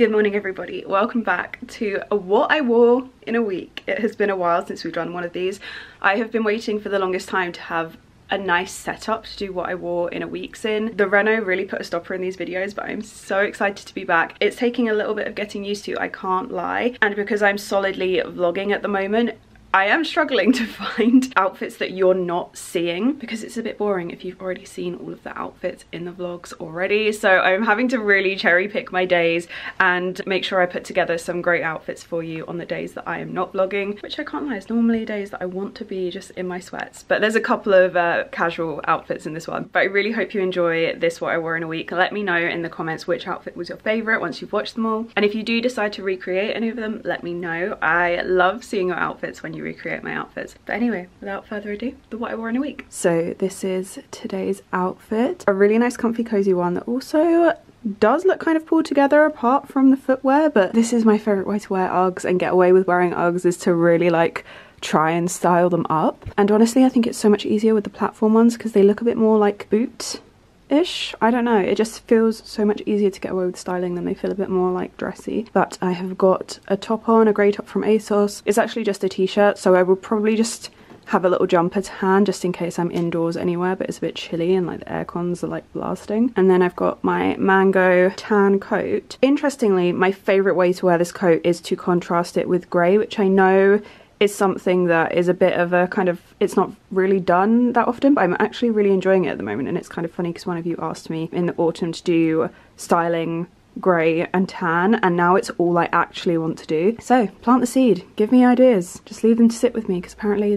Good morning everybody, welcome back to What I Wore in a Week. It has been a while since we've done one of these. I have been waiting for the longest time to have a nice setup to do What I Wore in a Week's in. The reno really put a stopper in these videos, but I'm so excited to be back. It's taking a little bit of getting used to, I can't lie, and because I'm solidly vlogging at the moment, I am struggling to find outfits that you're not seeing because it's a bit boring if you've already seen all of the outfits in the vlogs already. So I'm having to really cherry pick my days and make sure I put together some great outfits for you on the days that I am not vlogging, which I can't lie, it's normally days that I want to be just in my sweats. But there's a couple of casual outfits in this one. But I really hope you enjoy this What I Wore in a Week. Let me know in the comments which outfit was your favourite once you've watched them all. And if you do decide to recreate any of them, let me know. I love seeing your outfits when you recreate my outfits. But anyway, without further ado, the What I Wore in a Week. So this is today's outfit. A really nice comfy cozy one that also does look kind of pulled together apart from the footwear, but this is my favourite way to wear Uggs and get away with wearing Uggs is to really like try and style them up. And honestly, I think it's so much easier with the platform ones because they look a bit more like boot-ish. I don't know, it just feels so much easier to get away with styling than they feel a bit more like dressy. But I have got a top on, a grey top from ASOS. It's actually just a t-shirt, so I will probably just have a little jumper to hand just in case I'm indoors anywhere, but it's a bit chilly and like the air cons are like blasting. And then I've got my Mango tan coat. Interestingly, my favourite way to wear this coat is to contrast it with grey, which I know is something that is a bit of a kind of, it's not really done that often, but I'm actually really enjoying it at the moment. And it's kind of funny because one of you asked me in the autumn to do styling grey and tan, and now it's all I actually want to do. So plant the seed, give me ideas, just leave them to sit with me because apparently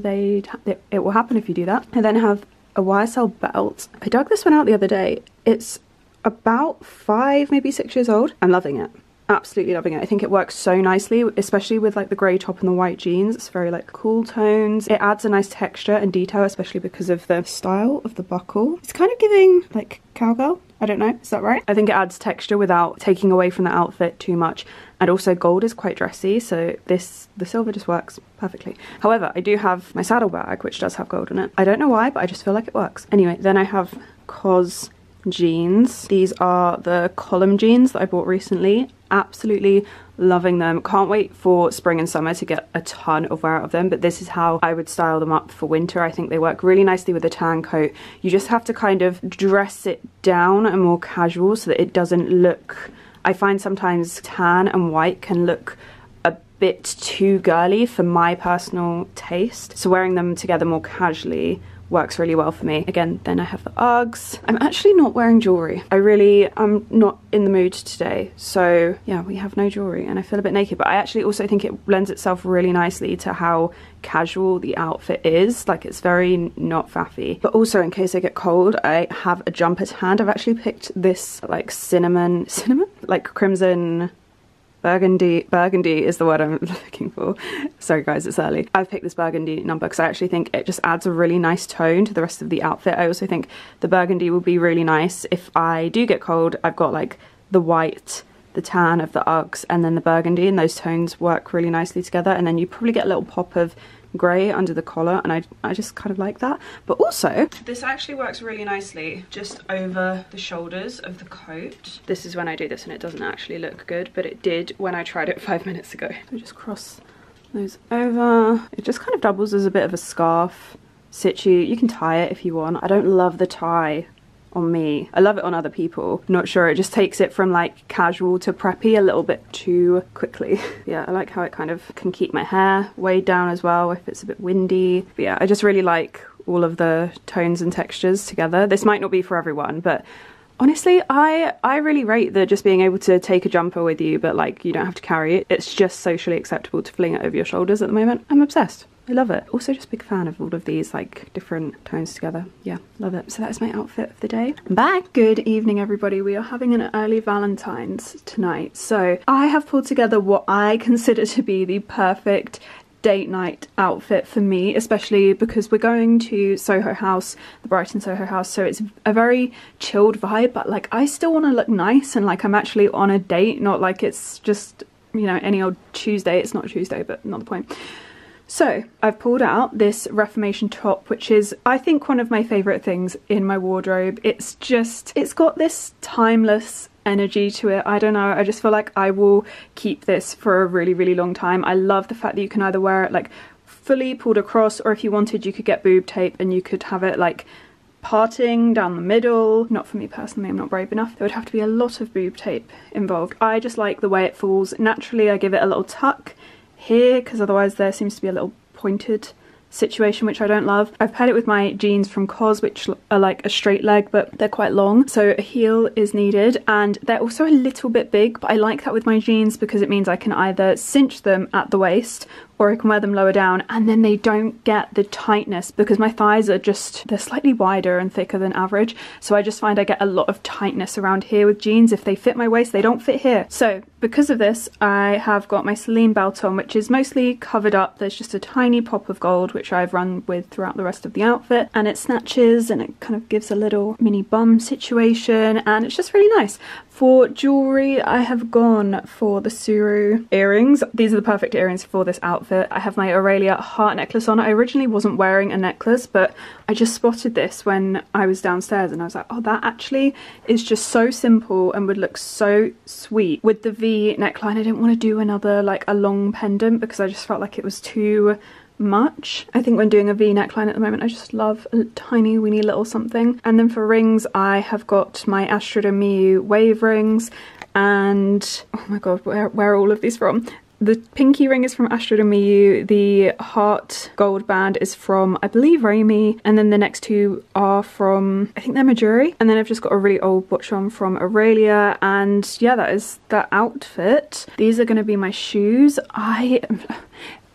it will happen if you do that. I then have a YSL belt. I dug this one out the other day. It's about 5 maybe 6 years old. I'm loving it. Absolutely loving it. I think it works so nicely, especially with like the grey top and the white jeans. It's very like cool tones. It adds a nice texture and detail, especially because of the style of the buckle. It's kind of giving like cowgirl. I don't know, is that right? I think it adds texture without taking away from the outfit too much. And also gold is quite dressy, so the silver just works perfectly. However, I do have my saddlebag, which does have gold in it. I don't know why, but I just feel like it works. Anyway, then I have COS jeans. These are the column jeans that I bought recently. Absolutely loving them. Can't wait for spring and summer to get a ton of wear out of them, but this is how I would style them up for winter. I think they work really nicely with a tan coat. You just have to kind of dress it down and more casual so that it doesn't look, I find sometimes tan and white can look a bit too girly for my personal taste. So wearing them together more casually works really well for me. Again, then I have the Uggs. I'm actually not wearing jewellery. I'm not in the mood today. So yeah, we have no jewellery and I feel a bit naked, but I actually also think it lends itself really nicely to how casual the outfit is. Like it's very not faffy. But also in case I get cold, I have a jumper to hand. I've actually picked this like cinnamon? Like crimson, burgundy is the word I'm looking for. Sorry guys, it's early. I've picked this burgundy number because I actually think it just adds a really nice tone to the rest of the outfit. I also think the burgundy will be really nice if I do get cold. I've got like the white, the tan of the Uggs, and then the burgundy, and those tones work really nicely together. And then you probably get a little pop of grey under the collar, and I just kind of like that. But also, this actually works really nicely just over the shoulders of the coat. This is when I do this and it doesn't actually look good, but it did when I tried it 5 minutes ago. So just cross those over. It just kind of doubles as a bit of a scarf situ. You can tie it if you want. I don't love the tie on me. I love it on other people. Not sure, it just takes it from like casual to preppy a little bit too quickly. Yeah, I like how it kind of can keep my hair way down as well if it's a bit windy. But yeah, I just really like all of the tones and textures together. This might not be for everyone, but honestly, I really rate the just being able to take a jumper with you, but like you don't have to carry it. It's just socially acceptable to fling it over your shoulders at the moment. I'm obsessed. I love it. Also just big fan of all of these like different tones together. Yeah, love it. So that's my outfit of the day. I'm back. Good evening everybody. We are having an early Valentine's tonight. So I have pulled together what I consider to be the perfect date night outfit for me, especially because we're going to Soho House, the Brighton Soho House, so it's a very chilled vibe, but like I still want to look nice and like I'm actually on a date, not like it's just, you know, any old Tuesday. It's not Tuesday, but not the point. So I've pulled out this Reformation top, which is I think one of my favourite things in my wardrobe. It's just, it's got this timeless energy to it. I don't know, I just feel like I will keep this for a really, really long time. I love the fact that you can either wear it like fully pulled across, or if you wanted you could get boob tape and you could have it like parting down the middle. Not for me personally, I'm not brave enough. There would have to be a lot of boob tape involved. I just like the way it falls naturally. I give it a little tuck here because otherwise there seems to be a little pointed situation which I don't love. I've paired it with my jeans from COS, which are like a straight leg but they're quite long, so a heel is needed, and they're also a little bit big, but I like that with my jeans because it means I can either cinch them at the waist or I can wear them lower down, and then they don't get the tightness because my thighs are just, they're slightly wider and thicker than average, so I just find I get a lot of tightness around here with jeans. If they fit my waist, they don't fit here. So because of this, I have got my Celine belt on, which is mostly covered up. There's just a tiny pop of gold which I've run with throughout the rest of the outfit, and it snatches and it kind of gives a little mini bum situation, and it's just really nice. For jewellery, I have gone for the Suru earrings. These are the perfect earrings for this outfit. I have my Aurelia heart necklace on. I originally wasn't wearing a necklace, but I just spotted this when I was downstairs and I was like, oh, that actually is just so simple and would look so sweet. With the V neckline, I didn't want to do another, like, a long pendant because I just felt like it was too much. I think when doing a V neckline at the moment, I just love a tiny weeny little something. And then for rings, I have got my Astrid and Miyu wave rings, and oh my god, where are all of these from? The pinky ring is from Astrid and Miyu, the heart gold band is from, I believe, Raemi, and then the next two are from, I think they're Majuri, and then I've just got a really old watch on from Aurelia, and yeah, that is that outfit. These are going to be my shoes. I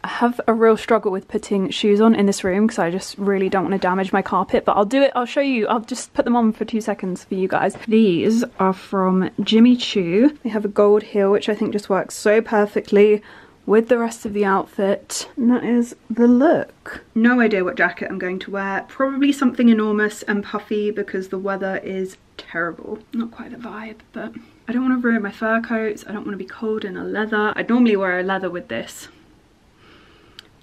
have a real struggle with putting shoes on in this room because I just really don't want to damage my carpet, but I'll do it. I'll show you. I'll just put them on for 2 seconds for you guys. These are from Jimmy Choo. They have a gold heel which I think just works so perfectly with the rest of the outfit, and that is the look. No idea what jacket I'm going to wear. Probably something enormous and puffy because the weather is terrible. Not quite the vibe, but I don't want to ruin my fur coats. I don't want to be cold in a leather. I'd normally wear a leather with this.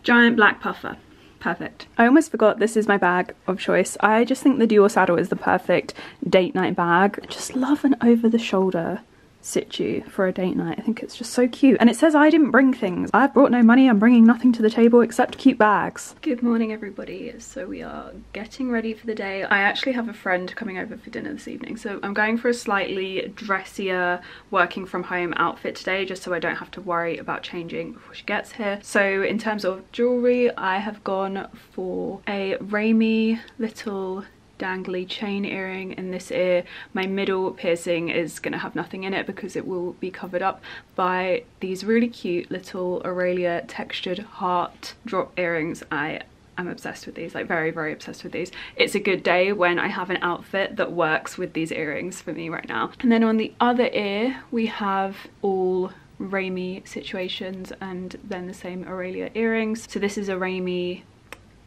Giant black puffer. Perfect. I almost forgot this is my bag of choice. I just think the Dior saddle is the perfect date night bag. I just love an over the shoulder situ for a date night. I think it's just so cute. And it says I didn't bring things. I've brought no money. I'm bringing nothing to the table except cute bags. Good morning, everybody. So we are getting ready for the day. I actually have a friend coming over for dinner this evening, so I'm going for a slightly dressier working from home outfit today, just so I don't have to worry about changing before she gets here. So in terms of jewellery, I have gone for a Raemi little dangly chain earring in this ear. My middle piercing is going to have nothing in it because it will be covered up by these really cute little Aurelia textured heart drop earrings. I'm obsessed with these, like very, very obsessed with these. It's a good day when I have an outfit that works with these earrings for me right now. And then on the other ear, we have all Raemi situations and then the same Aurelia earrings. So this is a Raemi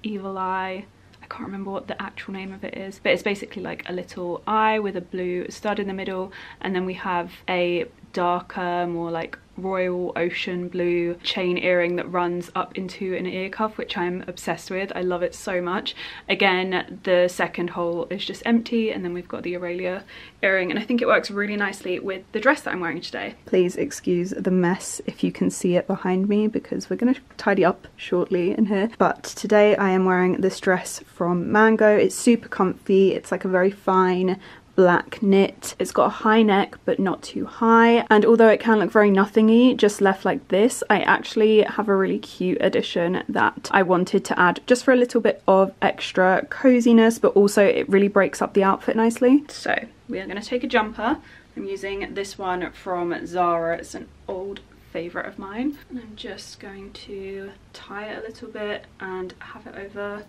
evil eye. I can't remember what the actual name of it is, but it's basically like a little eye with a blue stud in the middle, and then we have a darker, more like royal ocean blue chain earring that runs up into an ear cuff, which I'm obsessed with. I love it so much. Again, the second hole is just empty, and then we've got the Aurelia earring, and I think it works really nicely with the dress that I'm wearing today. Please excuse the mess if you can see it behind me because we're going to tidy up shortly in here, but today I am wearing this dress from Mango. It's super comfy. It's like a very fine black knit. It's got a high neck but not too high, and although it can look very nothingy just left like this, I actually have a really cute addition that I wanted to add just for a little bit of extra coziness, but also it really breaks up the outfit nicely. So we are going to take a jumper. I'm using this one from Zara. It's an old favourite of mine, and I'm just going to tie it a little bit and have it over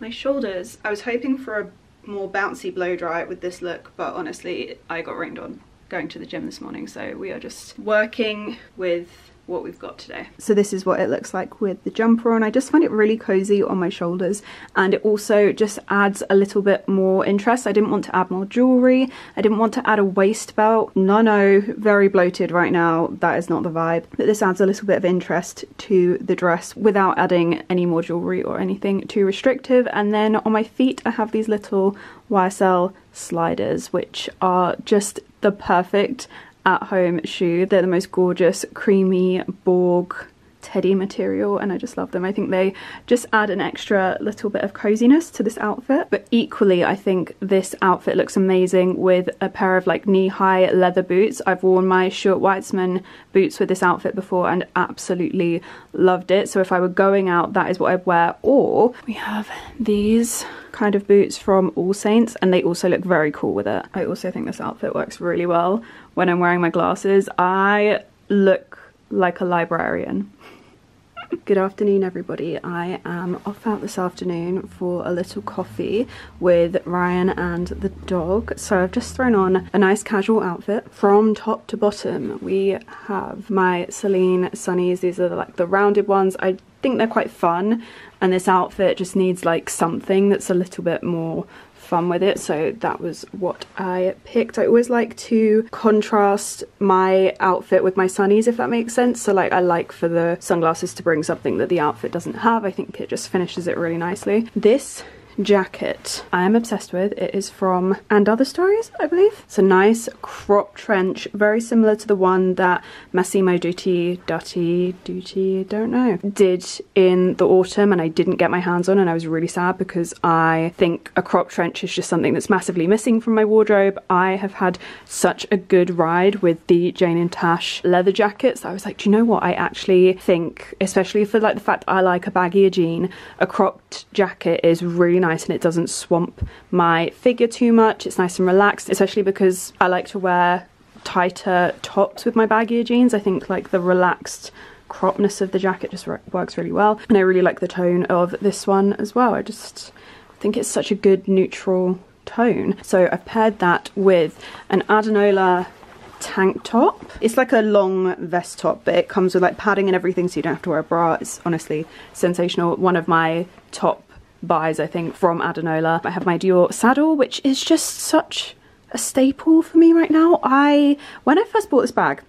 my shoulders. I was hoping for a more bouncy blow dry with this look, but honestly I got rained on going to the gym this morning, so we are just working with what we've got today. So this is what it looks like with the jumper on. I just find it really cozy on my shoulders, and it also just adds a little bit more interest. I didn't want to add more jewelry, I didn't want to add a waist belt. No, very bloated right now, that is not the vibe. But this adds a little bit of interest to the dress without adding any more jewelry or anything too restrictive. And then on my feet I have these little YSL sliders, which are just the perfect at-home shoe. They're the most gorgeous creamy Borg teddy material, and I just love them. I think they just add an extra little bit of coziness to this outfit. But equally, I think this outfit looks amazing with a pair of like knee-high leather boots. I've worn my Stuart Weitzman boots with this outfit before and absolutely loved it. So if I were going out, that is what I'd wear. Or we have these kind of boots from All Saints, and they also look very cool with it. I also think this outfit works really well when I'm wearing my glasses. I look like a librarian. Good afternoon, everybody. I am off out this afternoon for a little coffee with Ryan and the dog. So I've just thrown on a nice casual outfit from top to bottom. We have my Celine sunnies. These are like the rounded ones. I think they're quite fun, and this outfit just needs like something that's a little bit more fun with it, so that was what I picked. I always like to contrast my outfit with my sunnies, if that makes sense. So like I like for the sunglasses to bring something that the outfit doesn't have. I think it just finishes it really nicely. This jacket I am obsessed with. It is from And Other Stories, I believe. It's a nice crop trench, very similar to the one that Massimo Dutti, don't know, did in the autumn, and I didn't get my hands on, and I was really sad because I think a crop trench is just something that's massively missing from my wardrobe. I have had such a good ride with the Jane and Tash leather jackets that I was like, do you know what, I actually think, especially for like the fact that I like a baggier jean, a cropped jacket is really nice, and it doesn't swamp my figure too much. It's nice and relaxed, especially because I like to wear tighter tops with my baggier jeans. I think like the relaxed cropness of the jacket just works really well, and I really like the tone of this one as well. I just think it's such a good neutral tone. So I've paired that with an Adenola tank top. It's like a long vest top, but it comes with like padding and everything, so you don't have to wear a bra. It's honestly sensational. One of my top buys, I think, from Adenola. I have my Dior saddle, which is just such a staple for me right now. When I first bought this bag,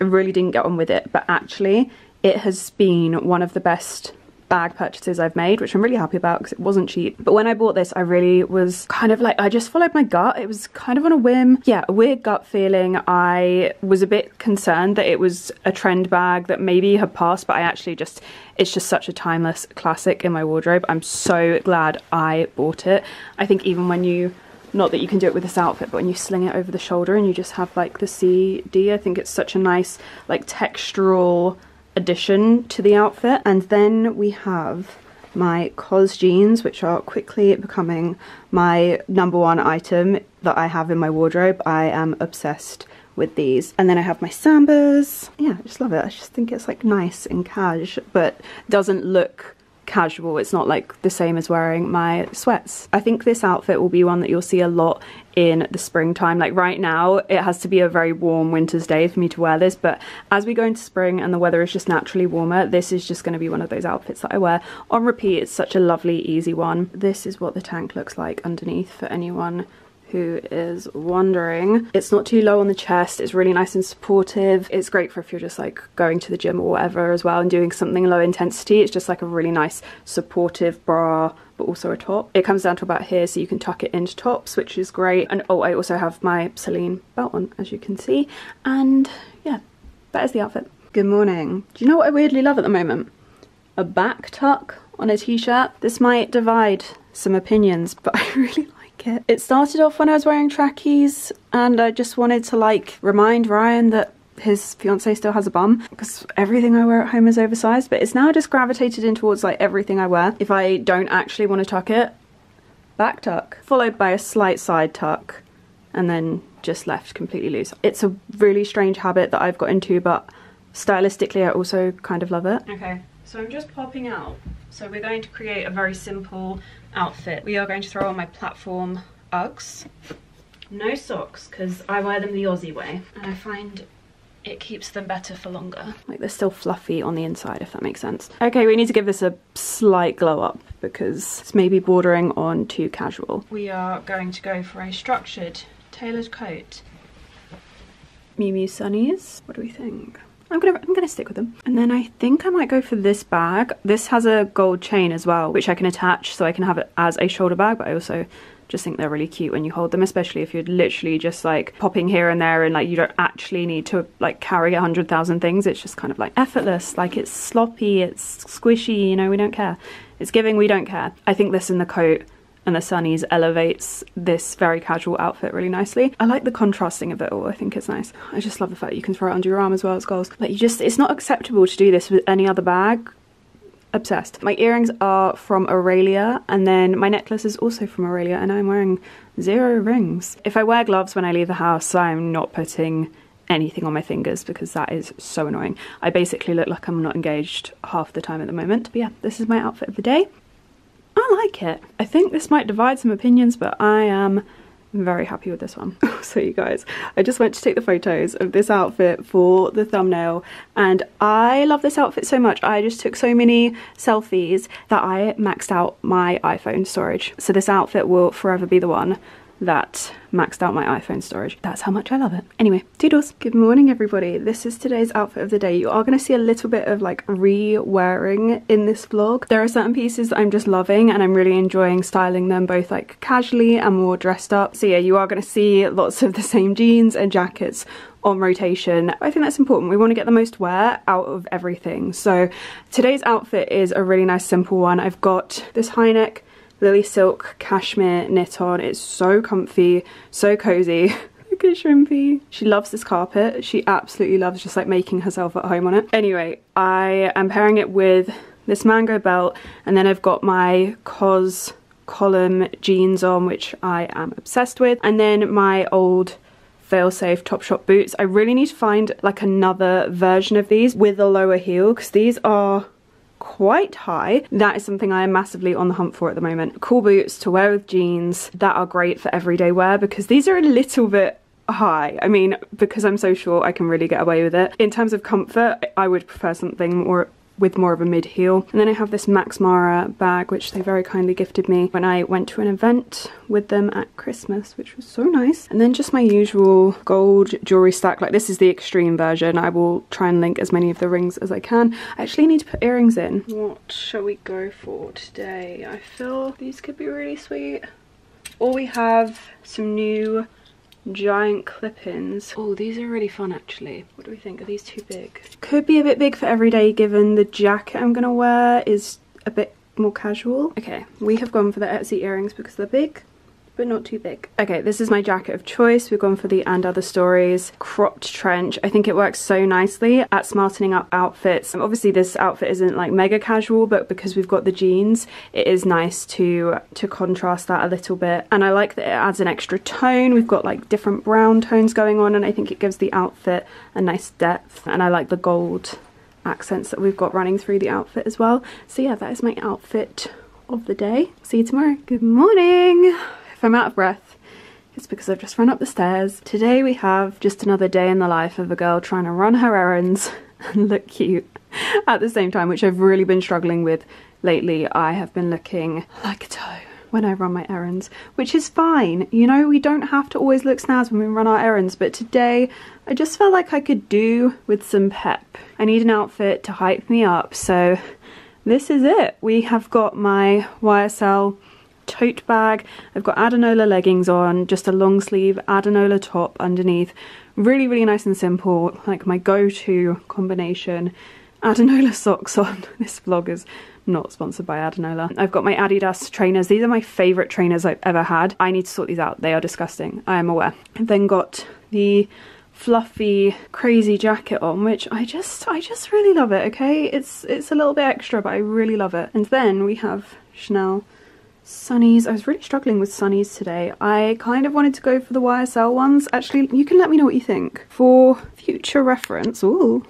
I really didn't get on with it, but actually it has been one of the best bag purchases I've made, which I'm really happy about because it wasn't cheap. But when I bought this, I really was kind of like, I just followed my gut. It was kind of on a whim. Yeah, a weird gut feeling. I was a bit concerned that it was a trend bag that maybe had passed, but I actually just, it's just such a timeless classic in my wardrobe. I'm so glad I bought it. I think even when you, not that you can do it with this outfit, but when you sling it over the shoulder and you just have like the CD, I think it's such a nice like textural addition to the outfit. And then we have my COS jeans, which are quickly becoming my number one item that I have in my wardrobe. I am obsessed with these. And then I have my Sambas. Yeah, I just love it. I just think it's like nice and cash, but doesn't look casual. It's not like the same as wearing my sweats. I think this outfit will be one that you'll see a lot in the springtime. Like right now, it has to be a very warm winter's day for me to wear this, but as we go into spring and the weather is just naturally warmer, this is just going to be one of those outfits that I wear on repeat. It's such a lovely, easy one. This is what the tank looks like underneath for anyone who is wondering. It's not too low on the chest, it's really nice and supportive. It's great for if you're just like going to the gym or whatever as well and doing something low intensity. It's just like a really nice supportive bra, but also a top. It comes down to about here, so you can tuck it into tops, which is great. And oh, I also have my Celine belt on, as you can see. And yeah, that is the outfit. Good morning. Do you know what I weirdly love at the moment? A back tuck on a t-shirt. This might divide some opinions, but I really like it. It started off when I was wearing trackies, and I just wanted to like remind Ryan that his fiance still has a bum, because everything I wear at home is oversized. But it's now just gravitated in towards like everything I wear. If I don't actually want to tuck it, back tuck, followed by a slight side tuck, and then just left completely loose. It's a really strange habit that I've got into, but stylistically I also kind of love it. Okay, so I'm just popping out. So we're going to create a very simple outfit. We are going to throw on my platform Uggs. No socks, because I wear them the Aussie way. And I find it keeps them better for longer. Like they're still fluffy on the inside, if that makes sense. Okay, we need to give this a slight glow up because it's maybe bordering on too casual. We are going to go for a structured, tailored coat. Miu Miu Sunnies, what do we think? I'm gonna stick with them. And then I think I might go for this bag. This has a gold chain as well, which I can attach so I can have it as a shoulder bag, but I also just think they're really cute when you hold them, especially if you're literally just like popping here and there and like you don't actually need to like carry 100,000 things. It's just kind of like effortless, like it's sloppy, it's squishy, you know, we don't care. It's giving, we don't care. I think this in the coat and the sunnies elevates this very casual outfit really nicely. I like the contrasting of it all, I think it's nice. I just love the fact that you can throw it under your arm as well, it's goals. Like you just, it's not acceptable to do this with any other bag. Obsessed. My earrings are from Aurelia, and then my necklace is also from Aurelia, and I'm wearing 0 rings. If I wear gloves when I leave the house, I'm not putting anything on my fingers because that is so annoying. I basically look like I'm not engaged half the time at the moment. But yeah, this is my outfit of the day. I like it. I think this might divide some opinions, but I am very happy with this one. So you guys, I just went to take the photos of this outfit for the thumbnail, and I love this outfit so much. I just took so many selfies that I maxed out my iPhone storage. So this outfit will forever be the one that maxed out my iPhone storage. That's how much I love it. Anyway, toodles. Good morning, everybody. This is today's outfit of the day. You are going to see a little bit of like re-wearing in this vlog. There are certain pieces that I'm just loving and I'm really enjoying styling them both like casually and more dressed up. So yeah, you are going to see lots of the same jeans and jackets on rotation. I think that's important. We want to get the most wear out of everything. So today's outfit is a really nice simple one. I've got this high neck Lily Silk cashmere knit on. It's so comfy, so cozy. Look at Shrimpy. She loves this carpet. She absolutely loves just like making herself at home on it. Anyway, I am pairing it with this Mango belt, and then I've got my COS column jeans on, which I am obsessed with, and then my old Failsafe Topshop boots. I really need to find like another version of these with a lower heel because these are quite high. That is something I am massively on the hunt for at the moment. Cool boots to wear with jeans that are great for everyday wear because these are a little bit high. I mean, because I'm so short, I can really get away with it. In terms of comfort, I would prefer something more with more of a mid heel. And then I have this Max Mara bag, which they very kindly gifted me when I went to an event with them at Christmas, which was so nice. And then just my usual gold jewelry stack. Like this is the extreme version. I will try and link as many of the rings as I can. I actually need to put earrings in. What shall we go for today? I feel these could be really sweet. Or we have some new giant clip-ins. Oh, these are really fun actually. What do we think? Are these too big? Could be a bit big for everyday given the jacket I'm gonna wear is a bit more casual. Okay, we have gone for the Etsy earrings because they're big, but not too big. Okay, this is my jacket of choice. We've gone for the And Other Stories cropped trench. I think it works so nicely at smartening up outfits. And obviously this outfit isn't like mega casual, but because we've got the jeans, it is nice to contrast that a little bit. And I like that it adds an extra tone. We've got like different brown tones going on, and I think it gives the outfit a nice depth. And I like the gold accents that we've got running through the outfit as well. So yeah, that is my outfit of the day. See you tomorrow. Good morning. If I'm out of breath, it's because I've just run up the stairs. Today we have just another day in the life of a girl trying to run her errands and look cute at the same time, which I've really been struggling with lately. I have been looking like a toe when I run my errands, which is fine. You know, we don't have to always look snazz when we run our errands, but today I just felt like I could do with some pep. I need an outfit to hype me up, so this is it. We have got my YSL tote bag. I've got Adenola leggings on, just a long sleeve Adenola top underneath. Really nice and simple, like my go-to combination. Adenola socks on. This vlog is not sponsored by Adenola. I've got my Adidas trainers. These are my favorite trainers I've ever had. I need to sort these out. They are disgusting, I am aware. I've then got the fluffy crazy jacket on, which I just really love it. Okay, it's a little bit extra, but I really love it. And then we have Chanel sunnies. I was really struggling with sunnies today. I kind of wanted to go for the YSL ones. Actually, you can let me know what you think. For future reference, ooh,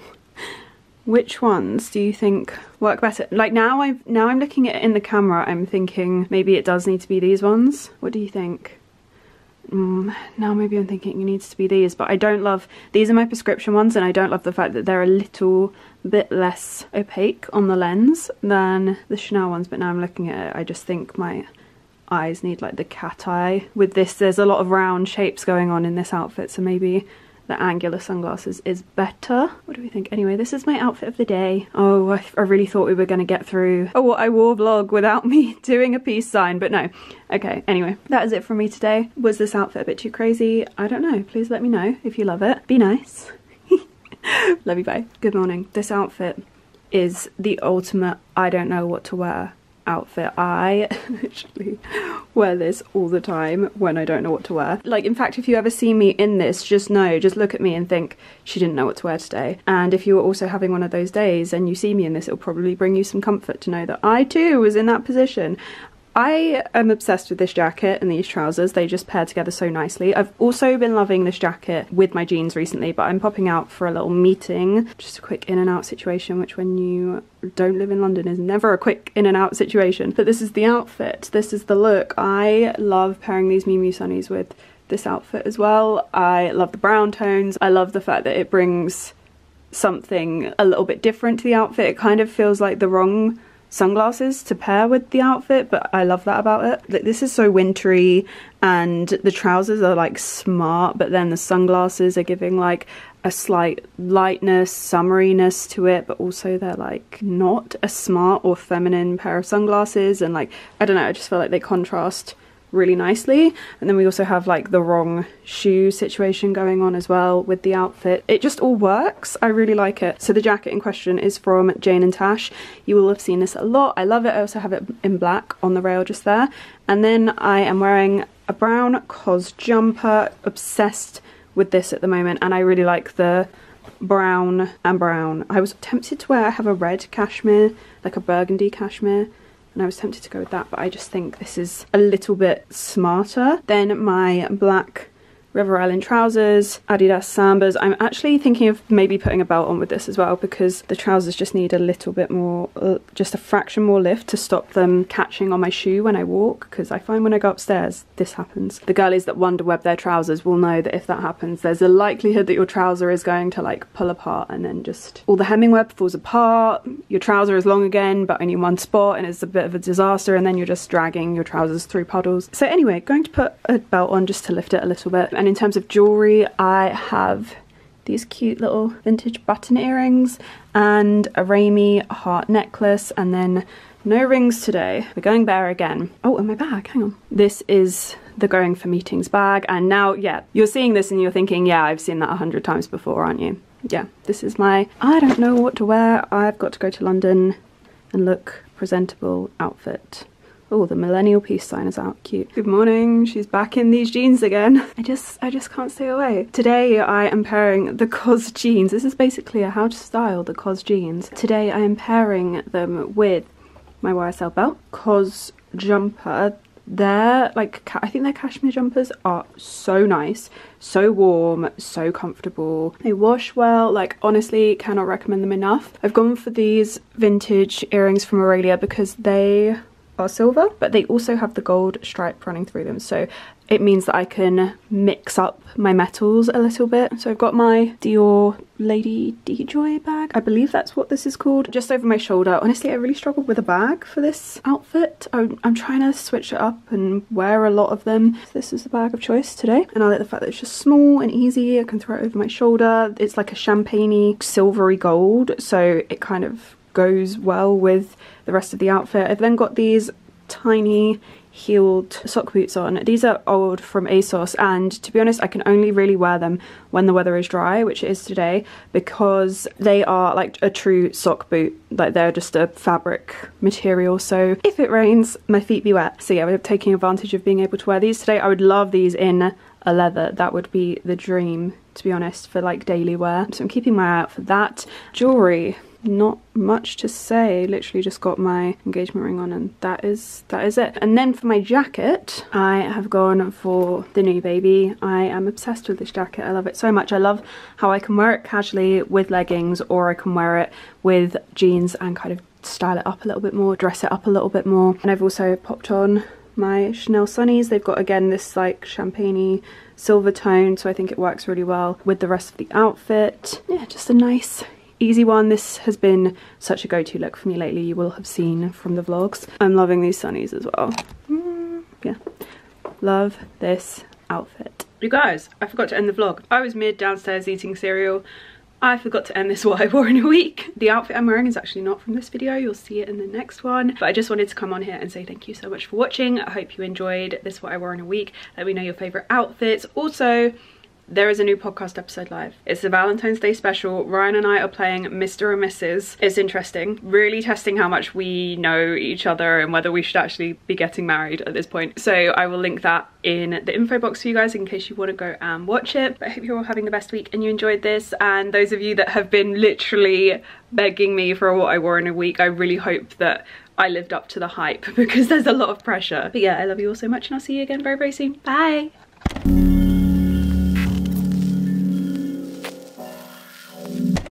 which ones do you think work better? Like now I'm looking at it in the camera, I'm thinking maybe it does need to be these ones. What do you think? Now maybe I'm thinking it needs to be these, but I don't love, these are my prescription ones, and I don't love the fact that they're a little bit less opaque on the lens than the Chanel ones. But now I'm looking at it, I just think my eyes need like the cat eye. With this, there's a lot of round shapes going on in this outfit, so maybe the angular sunglasses is better. What do we think? Anyway, this is my outfit of the day. Oh, I really thought we were going to get through a what I wore vlog without me doing a peace sign, but no. Okay, anyway, that is it from me today. Was this outfit a bit too crazy? I don't know. Please let me know if you love it. Be nice. Love you, bye. Good morning. This outfit is the ultimate I don't know what to wear outfit. I literally wear this all the time when I don't know what to wear. Like, in fact, if you ever see me in this, just know, just look at me and think, she didn't know what to wear today. And if you were also having one of those days and you see me in this, it'll probably bring you some comfort to know that I too was in that position. I am obsessed with this jacket and these trousers. They just pair together so nicely. I've also been loving this jacket with my jeans recently, but I'm popping out for a little meeting. Just a quick in and out situation, which when you don't live in London is never a quick in and out situation. But this is the outfit. This is the look. I love pairing these Miu Miu sunnies with this outfit as well. I love the brown tones. I love the fact that it brings something a little bit different to the outfit. It kind of feels like the wrong sunglasses to pair with the outfit, but I love that about it. Like, this is so wintry, and the trousers are like smart, but then the sunglasses are giving like a slight lightness, summeriness to it, but also they're like not a smart or feminine pair of sunglasses, and like, I don't know, I just feel like they contrast really nicely. And then we also have like the wrong shoe situation going on as well with the outfit. It just all works. I really like it. So the jacket in question is from Jane and Tash. You will have seen this a lot. I love it. I also have it in black on the rail just there. And then I am wearing a brown COS jumper. Obsessed with this at the moment, and I really like the brown and brown. I was tempted to wear, I have a red cashmere, like a burgundy cashmere, and I was tempted to go with that, but I just think this is a little bit smarter. Then my black River Island trousers, Adidas Sambas. I'm actually thinking of maybe putting a belt on with this as well, because the trousers just need a little bit more, just a fraction more lift to stop them catching on my shoe when I walk, because I find when I go upstairs, this happens. The girlies that wonder web their trousers will know that if that happens, there's a likelihood that your trouser is going to like pull apart, and then just all the hemming web falls apart, your trouser is long again but only in one spot, and it's a bit of a disaster, and then you're just dragging your trousers through puddles. So anyway, going to put a belt on just to lift it a little bit. And in terms of jewellery, I have these cute little vintage button earrings and a Raemi heart necklace, and then no rings today. We're going bare again. Oh, and my bag, hang on. This is the going for meetings bag, and now, yeah, you're seeing this and you're thinking, yeah, I've seen that 100 times before, aren't you? Yeah, this is my, I don't know what to wear, I've got to go to London and look presentable outfit. Oh, the millennial peace sign is out, cute. Good morning, she's back in these jeans again. I just can't stay away. Today I am pairing the COS jeans. This is basically a how to style the COS jeans. Today I am pairing them with my YSL belt, COS jumper. They're like, I think their cashmere jumpers are so nice, so warm, so comfortable. They wash well, like honestly cannot recommend them enough. I've gone for these vintage earrings from Aurelia because they are silver, but they also have the gold stripe running through them, so it means that I can mix up my metals a little bit. So I've got my Dior Lady D'Joy bag, I believe that's what this is called, just over my shoulder. Honestly, I really struggled with a bag for this outfit. I'm trying to switch it up and wear a lot of them. This is the bag of choice today, and I like the fact that it's just small and easy. I can throw it over my shoulder. It's like a champagne-y silvery gold, so it kind of goes well with the rest of the outfit. I've then got these tiny heeled sock boots on. These are old from ASOS, and to be honest, I can only really wear them when the weather is dry, which it is today, because they are like a true sock boot. Like, they're just a fabric material, so if it rains, my feet be wet. So yeah, we're taking advantage of being able to wear these today. I would love these in a leather. That would be the dream, to be honest, for like daily wear. So I'm keeping my eye out for that. Jewelry, not much to say, literally just got my engagement ring on, and that is it. And then for my jacket, I have gone for the new baby. I am obsessed with this jacket. I love it so much. I love how I can wear it casually with leggings, or I can wear it with jeans and kind of style it up a little bit more, dress it up a little bit more. And I've also popped on my Chanel Sunnies. They've got, again, this like champagne-y silver tone, so I think it works really well with the rest of the outfit. Yeah, just a nice easy one. This has been such a go-to look for me lately. You will have seen from the vlogs. I'm loving these sunnies as well. Yeah, love this outfit. You guys, I forgot to end the vlog. I was mid downstairs eating cereal. I forgot to end this what I wore in a week. The outfit I'm wearing is actually not from this video. You'll see it in the next one. But I just wanted to come on here and say thank you so much for watching. I hope you enjoyed this what I wore in a week. Let me know your favorite outfits. Also, there is a new podcast episode live. It's the Valentine's Day special. Ryan and I are playing Mr. and Mrs. It's interesting. Really testing how much we know each other and whether we should actually be getting married at this point. So I will link that in the info box for you guys in case you want to go and watch it. But I hope you're all having the best week and you enjoyed this. And those of you that have been literally begging me for what I wore in a week, I really hope that I lived up to the hype because there's a lot of pressure. But yeah, I love you all so much and I'll see you again very, very soon. Bye.